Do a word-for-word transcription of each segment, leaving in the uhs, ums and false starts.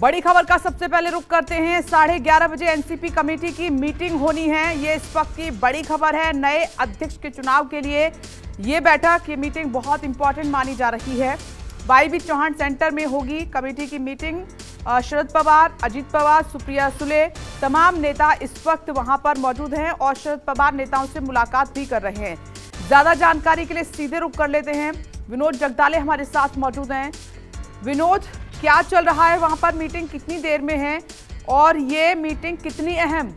बड़ी खबर का सबसे पहले रुख करते हैं। साढ़े ग्यारह बजे एनसीपी कमेटी की मीटिंग होनी है, ये इस वक्त की बड़ी खबर है। नए अध्यक्ष के चुनाव के लिए ये बैठक, ये मीटिंग बहुत इंपॉर्टेंट मानी जा रही है। वाईबी चव्हाण सेंटर में होगी कमेटी की मीटिंग। शरद पवार, अजीत पवार, सुप्रिया सुले, तमाम नेता इस वक्त वहां पर मौजूद हैं और शरद पवार नेताओं से मुलाकात भी कर रहे हैं। ज़्यादा जानकारी के लिए सीधे रुख कर लेते हैं, विनोद जगदाले हमारे साथ मौजूद हैं। विनोद, क्या चल रहा है वहां पर, मीटिंग कितनी देर में है और ये मीटिंग कितनी अहम?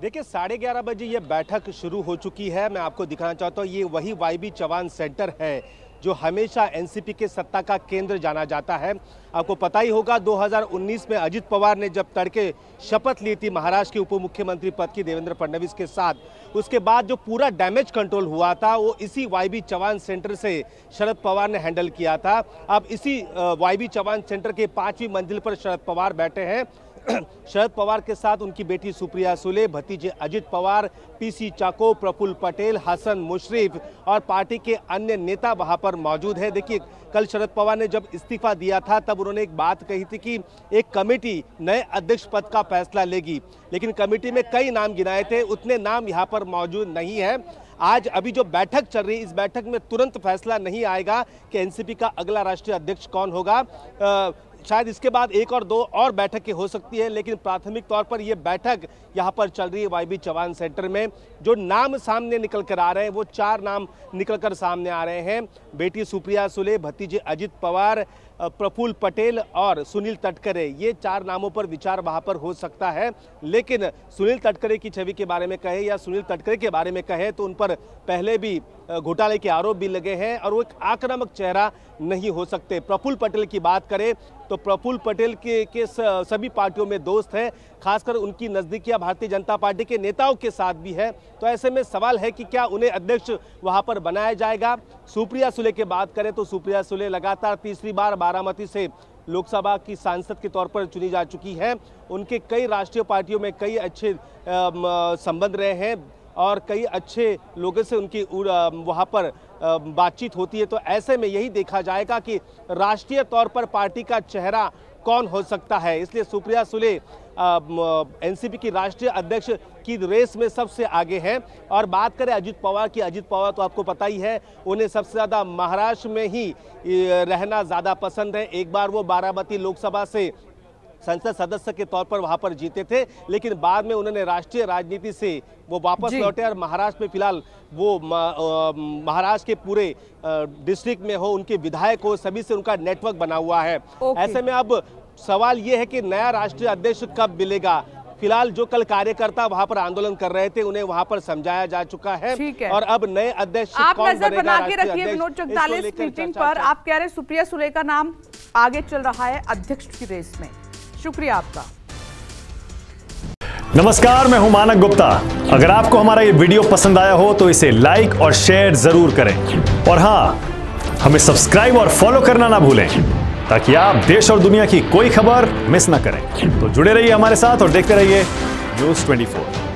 देखिए, साढ़े ग्यारह बजे ये बैठक शुरू हो चुकी है। मैं आपको दिखाना चाहता हूँ, ये वही वाईबी चव्हाण सेंटर है जो हमेशा एनसीपी के सत्ता का केंद्र जाना जाता है। आपको पता ही होगा दो हज़ार उन्नीस में अजीत पवार ने जब तड़के शपथ ली थी महाराष्ट्र के उप मुख्यमंत्री पद की देवेंद्र फडणवीस के साथ, उसके बाद जो पूरा डैमेज कंट्रोल हुआ था वो इसी वाईबी चव्हाण सेंटर से शरद पवार ने हैंडल किया था। अब इसी वाईबी चव्हाण सेंटर के पाँचवीं मंजिल पर शरद पवार बैठे हैं। शरद पवार के साथ उनकी बेटी सुप्रिया सुले, भतीजे अजीत पवार, पीसी चाको, प्रफुल पटेल, हसन मुश्रीफ और पार्टी के अन्य नेता वहां पर मौजूद है। देखिए, कल शरद पवार ने जब इस्तीफा दिया था तब उन्होंने एक बात कही थी कि एक कमेटी नए अध्यक्ष पद का फैसला लेगी, लेकिन कमेटी में कई नाम गिनाए थे, उतने नाम यहाँ पर मौजूद नहीं है। आज अभी जो बैठक चल रही है, इस बैठक में तुरंत फैसला नहीं आएगा कि एनसीपी का अगला राष्ट्रीय अध्यक्ष कौन होगा। आ, शायद इसके बाद एक और दो और बैठकें हो सकती है, लेकिन प्राथमिक तौर पर यह बैठक यहाँ पर चल रही है वाईबी चव्हाण सेंटर में। जो नाम सामने निकल कर आ रहे हैं वो चार नाम निकल कर सामने आ रहे हैं, बेटी सुप्रिया सुले, भतीजे अजीत पवार, प्रफुल पटेल और सुनील तटकरे। ये चार नामों पर विचार वहाँ पर हो सकता है, लेकिन सुनील तटकरे की छवि के बारे में कहे या सुनील तटकरे के बारे में कहे तो उन पर पहले भी घोटाले के आरोप भी लगे हैं और वो एक आक्रामक चेहरा नहीं हो सकते। प्रफुल पटेल की बात करें तो प्रफुल पटेल के के सभी पार्टियों में दोस्त हैं, खासकर उनकी नज़दीकियां भारतीय जनता पार्टी के नेताओं के साथ भी है। तो ऐसे में सवाल है कि क्या उन्हें अध्यक्ष वहां पर बनाया जाएगा। सुप्रिया सुले की बात करें तो सुप्रिया सुले लगातार तीसरी बार बारामती से लोकसभा की सांसद के तौर पर चुनी जा चुकी हैं। उनके कई राष्ट्रीय पार्टियों में कई अच्छे संबंध रहे हैं और कई अच्छे लोगों से उनकी वहाँ पर बातचीत होती है। तो ऐसे में यही देखा जाएगा कि राष्ट्रीय तौर पर पार्टी का चेहरा कौन हो सकता है। इसलिए सुप्रिया सुले एनसीपी की राष्ट्रीय अध्यक्ष की रेस में सबसे आगे हैं। और बात करें अजीत पवार की, अजीत पवार तो आपको पता ही है, उन्हें सबसे ज़्यादा महाराष्ट्र में ही रहना ज़्यादा पसंद है। एक बार वो बारामती लोकसभा से संसद सदस्य के तौर पर वहां पर जीते थे, लेकिन बाद में उन्होंने राष्ट्रीय राजनीति से वो वापस लौटे और महाराष्ट्र में फिलहाल वो महाराष्ट्र के पूरे डिस्ट्रिक्ट में हो, उनके विधायक हो, सभी से उनका नेटवर्क बना हुआ है। ऐसे में अब सवाल ये है कि नया राष्ट्रीय अध्यक्ष कब मिलेगा। फिलहाल जो कल कार्यकर्ता वहां पर आंदोलन कर रहे थे उन्हें वहां पर समझाया जा चुका है, है। और अब नए अध्यक्ष आप नजर बना के रखिए विनोद चौधरी। इस मीटिंग पर आप कह रहे हैं सुप्रिया सुले का नाम आगे चल रहा है अध्यक्ष की रेस में। शुक्रिया आपका। नमस्कार, मैं हूं मानक गुप्ता। अगर आपको हमारा ये वीडियो पसंद आया हो तो इसे लाइक और शेयर जरूर करें और हाँ, हमें सब्सक्राइब और फॉलो करना ना भूलें ताकि आप देश और दुनिया की कोई खबर मिस ना करें। तो जुड़े रहिए हमारे साथ और देखते रहिए न्यूज़ चौबीस।